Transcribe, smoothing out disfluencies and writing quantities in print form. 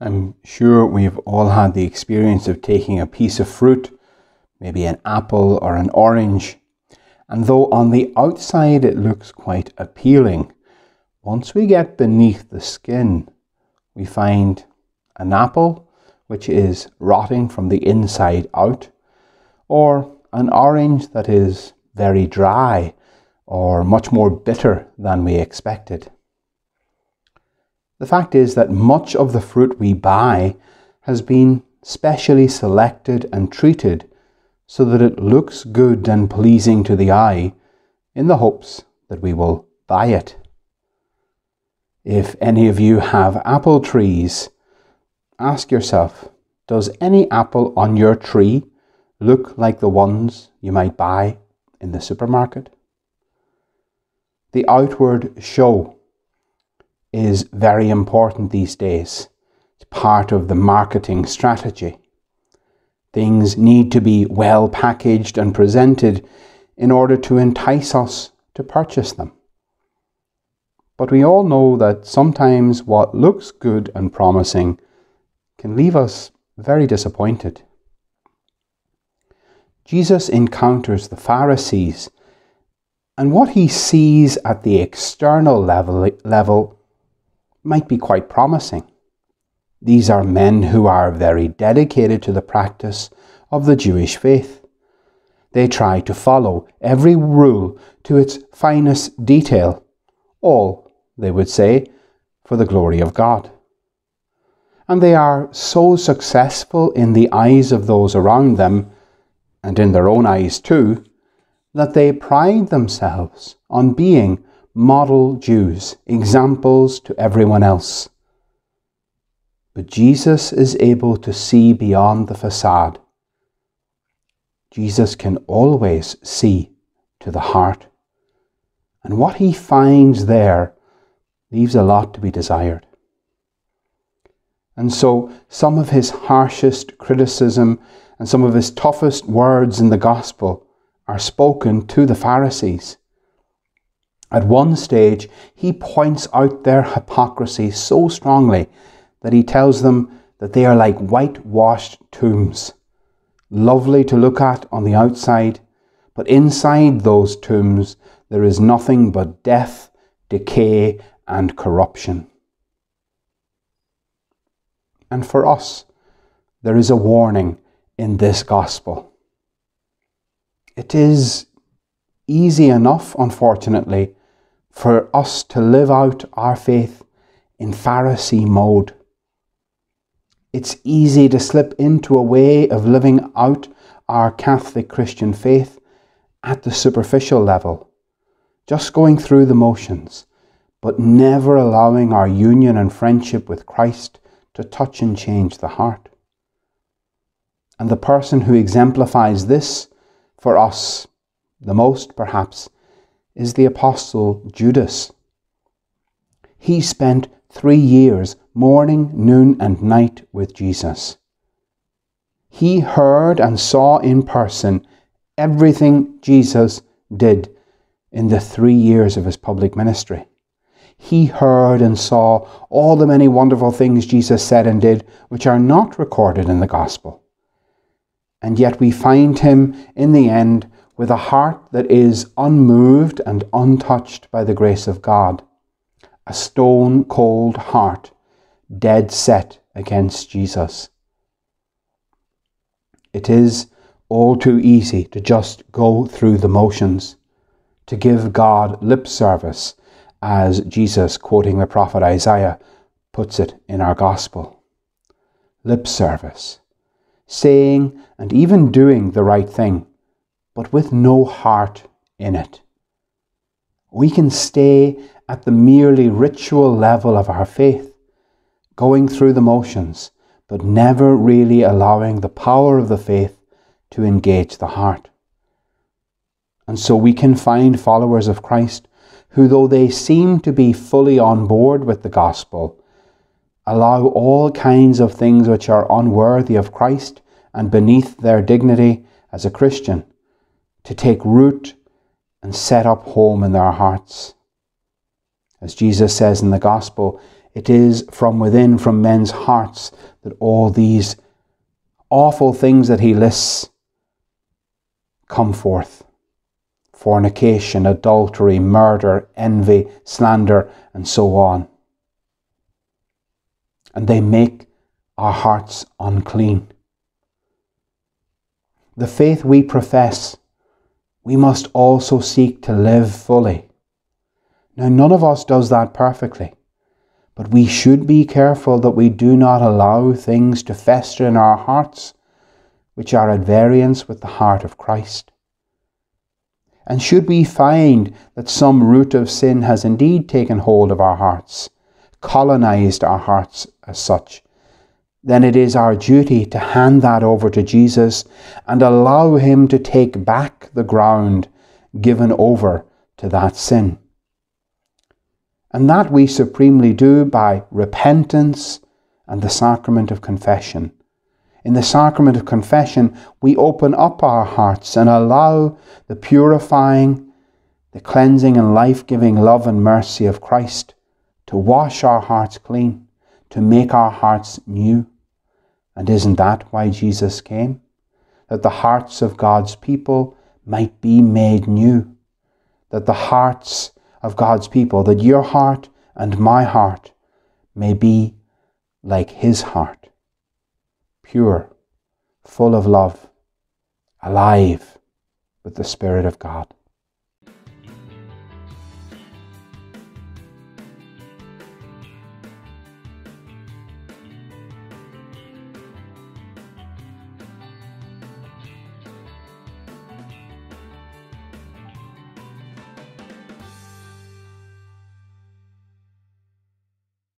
I'm sure we've all had the experience of taking a piece of fruit, maybe an apple or an orange, and though on the outside it looks quite appealing, once we get beneath the skin, we find an apple which is rotting from the inside out, or an orange that is very dry or much more bitter than we expected. The fact is that much of the fruit we buy has been specially selected and treated so that it looks good and pleasing to the eye in the hopes that we will buy it. If any of you have apple trees, ask yourself, does any apple on your tree look like the ones you might buy in the supermarket? The outward show is very important these days. It's part of the marketing strategy. Things need to be well packaged and presented in order to entice us to purchase them. But we all know that sometimes what looks good and promising can leave us very disappointed. Jesus encounters the Pharisees, and what he sees at the external level might be quite promising. These are men who are very dedicated to the practice of the Jewish faith. They try to follow every rule to its finest detail, all, they would say, for the glory of God. And they are so successful in the eyes of those around them, and in their own eyes too, that they pride themselves on being model Jews, examples to everyone else. But Jesus is able to see beyond the facade. Jesus can always see to the heart, and what he finds there leaves a lot to be desired. And so some of his harshest criticism and some of his toughest words in the Gospel are spoken to the Pharisees. At one stage, he points out their hypocrisy so strongly that he tells them that they are like whitewashed tombs, lovely to look at on the outside, but inside those tombs there is nothing but death, decay, and corruption. And for us, there is a warning in this Gospel. It is easy enough, unfortunately, for us to live out our faith in Pharisee mode. It's easy to slip into a way of living out our Catholic Christian faith at the superficial level, just going through the motions, but never allowing our union and friendship with Christ to touch and change the heart. And the person who exemplifies this for us the most, perhaps, is the Apostle Judas. He spent 3 years, morning, noon, and night with Jesus. He heard and saw in person everything Jesus did in the 3 years of his public ministry. He heard and saw all the many wonderful things Jesus said and did, which are not recorded in the Gospel. And yet we find him, in the end, with a heart that is unmoved and untouched by the grace of God. A stone-cold heart, dead set against Jesus. It is all too easy to just go through the motions, to give God lip service, as Jesus, quoting the prophet Isaiah, puts it in our Gospel. Lip service, saying and even doing the right thing, but with no heart in it. We can stay at the merely ritual level of our faith, going through the motions, but never really allowing the power of the faith to engage the heart. And so we can find followers of Christ who, though they seem to be fully on board with the Gospel, allow all kinds of things which are unworthy of Christ and beneath their dignity as a Christian to take root and set up home in their hearts. As Jesus says in the Gospel, It is from within, from men's hearts, that all these awful things that he lists come forth. Fornication, adultery, murder, envy, slander, and so on. And they make our hearts unclean. The faith we profess, we must also seek to live fully. Now, none of us does that perfectly, but we should be careful that we do not allow things to fester in our hearts which are at variance with the heart of Christ. And should we find that some root of sin has indeed taken hold of our hearts, colonized our hearts as such, then it is our duty to hand that over to Jesus and allow him to take back the ground given over to that sin. And that we supremely do by repentance and the sacrament of confession. In the sacrament of confession, we open up our hearts and allow the purifying, the cleansing and life-giving love and mercy of Christ to wash our hearts clean, to make our hearts new. And isn't that why Jesus came? That the hearts of God's people might be made new. That the hearts of God's people, that your heart and my heart may be like his heart. Pure, full of love, alive with the Spirit of God.